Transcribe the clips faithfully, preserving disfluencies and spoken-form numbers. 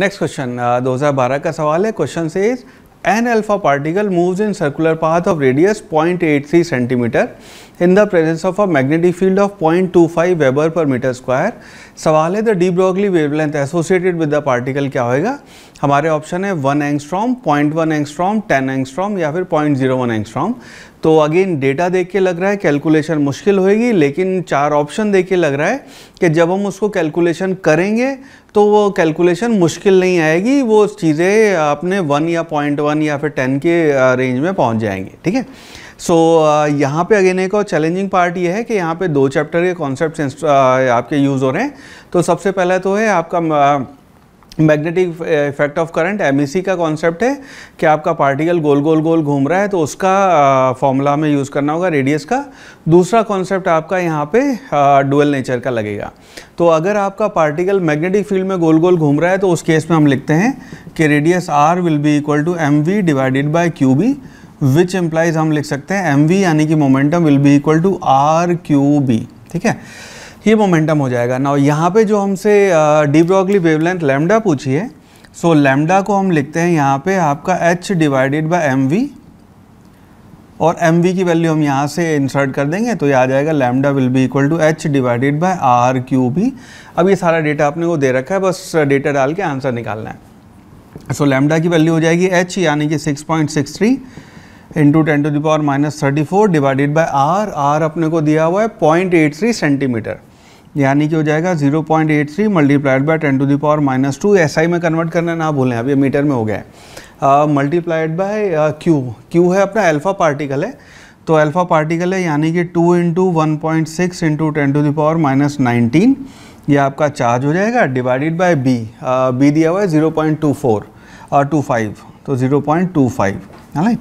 Next question दो हज़ार बारह का सवाल है। क्वेश्चन से is an alpha particle moves in circular path of radius zero point eight three centimeter in the presence of a magnetic field of zero point two five weber per metre square. सवाल है the de Broglie wavelength associated with the particle क्या होएगा। हमारे option है one angstrom, zero point one angstrom, ten angstrom या फिर zero point zero one angstrom. तो again data देख के लग रहा है कैलकुलेशन मुश्किल होएगी, लेकिन चार ऑप्शन देख के लग रहा है कि जब हम उसको कैलकुलेशन करेंगे तो वो कैलकुलेशन मुश्किल नहीं आएगी, वो चीज़ें अपने वन या पॉइंट वन या फिर टेन के रेंज में पहुंच जाएंगे। ठीक है, सो so, यहाँ पे अगेन एक और चैलेंजिंग पार्ट ये है कि यहाँ पे दो चैप्टर के कॉन्सेप्ट्स आपके यूज़ हो रहे हैं। तो सबसे पहला तो है आपका magnetic effect of current M E C का कॉन्सेप्ट है कि आपका पार्टिकल गोल गोल गोल घूम रहा है, तो उसका फॉर्मूला में यूज़ करना होगा रेडियस का। दूसरा कॉन्सेप्ट आपका यहाँ पे डुअल नेचर का लगेगा। तो अगर आपका पार्टिकल मैग्नेटिक फील्ड में गोल गोल घूम रहा है तो उस केस में हम लिखते हैं कि radius R will be equal to M V divided by Q B, which implies हम लिख सकते हैं एम वी यानी कि momentum will be equal to R Q B. ठीक है, ये मोमेंटम हो जाएगा। नाउ यहाँ पे जो हमसे डी ब्रॉगली वेवलेंथ लैम्डा पूछी है, सो लैम्डा को हम लिखते हैं यहाँ पे आपका h divided by M V, और एम वी की वैल्यू हम यहाँ से इंसर्ट कर देंगे तो ये आ जाएगा lambda will be equal to h divided by R Q B. अब ये सारा डेटा आपने को दे रखा है, बस डेटा डाल के आंसर निकालना है। सो लैम्डा की वैल्यू हो जाएगी h यानी कि six point six three into ten to the power minus thirty four divided by R, R अपने को दिया हुआ है पॉइंट एट थ्री सेंटीमीटर, यानी कि हो जाएगा zero point eight three multiplied by ten to the power minus two. SI में कन्वर्ट करना ना भूलें, अब ये मीटर में हो गया है। मल्टीप्लाइड बाय क्यू, क्यू है अपना अल्फा पार्टिकल है, तो अल्फा पार्टिकल है यानी कि two into one point six into ten to the power minus nineteen, ये आपका चार्ज हो जाएगा डिवाइडेड बाय बी, बी दिया हुआ है ज़ीरो पॉइंट टू फोर और टू फाइव, तो ज़ीरो पॉइंट टू फाइव है।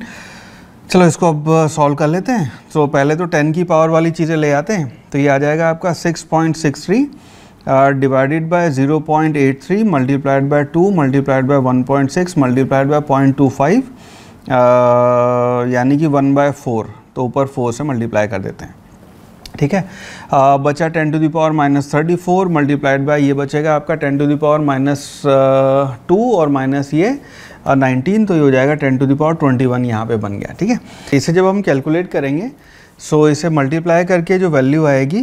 चलो इसको अब सॉल्व कर लेते हैं। तो so, पहले तो टेन की पावर वाली चीज़ें ले आते हैं, तो ये आ जाएगा आपका six point six three divided by zero point eight three multiplied by two multiplied by one point six multiplied by zero point two five यानी कि वन बाय फोर, तो ऊपर फोर से मल्टीप्लाई कर देते हैं। ठीक है, uh, बचा ten to the power minus thirty four multiplied by ये बचेगा आपका ten to the power minus two और माइनस ये नाइनटीन, तो ये हो जाएगा ten to the power twenty one यहाँ पे बन गया। ठीक है, इसे जब हम कैलकुलेट करेंगे सो इसे मल्टीप्लाई करके जो वैल्यू आएगी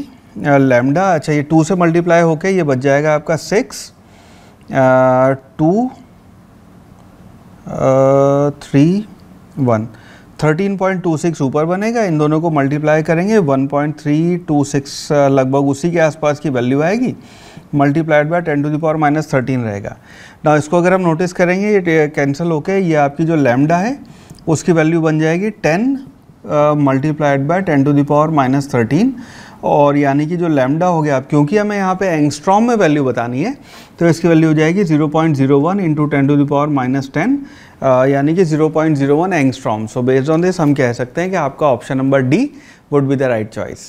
लैम्डा, अच्छा ये टू से मल्टीप्लाई होके ये बच जाएगा आपका six two three one, thirteen point two six ऊपर बनेगा, इन दोनों को मल्टीप्लाई करेंगे one point three two six लगभग उसी के आसपास की वैल्यू आएगी, multiplied by ten to the power minus thirteen रहेगा। ना इसको अगर हम नोटिस करेंगे ये कैंसिल होके ये आपकी जो लैम्डा है उसकी वैल्यू बन जाएगी ten multiplied by ten to the power minus thirteen, और यानी कि जो लैम्डा हो गया, अब क्योंकि हमें यहाँ पे एंगस्ट्रॉम में वैल्यू बतानी है तो इसकी वैल्यू हो जाएगी zero point zero one into ten to the power minus ten यानी कि zero point zero one angstrom. So based on this हम कह सकते हैं कि आपका option number D would be the right choice.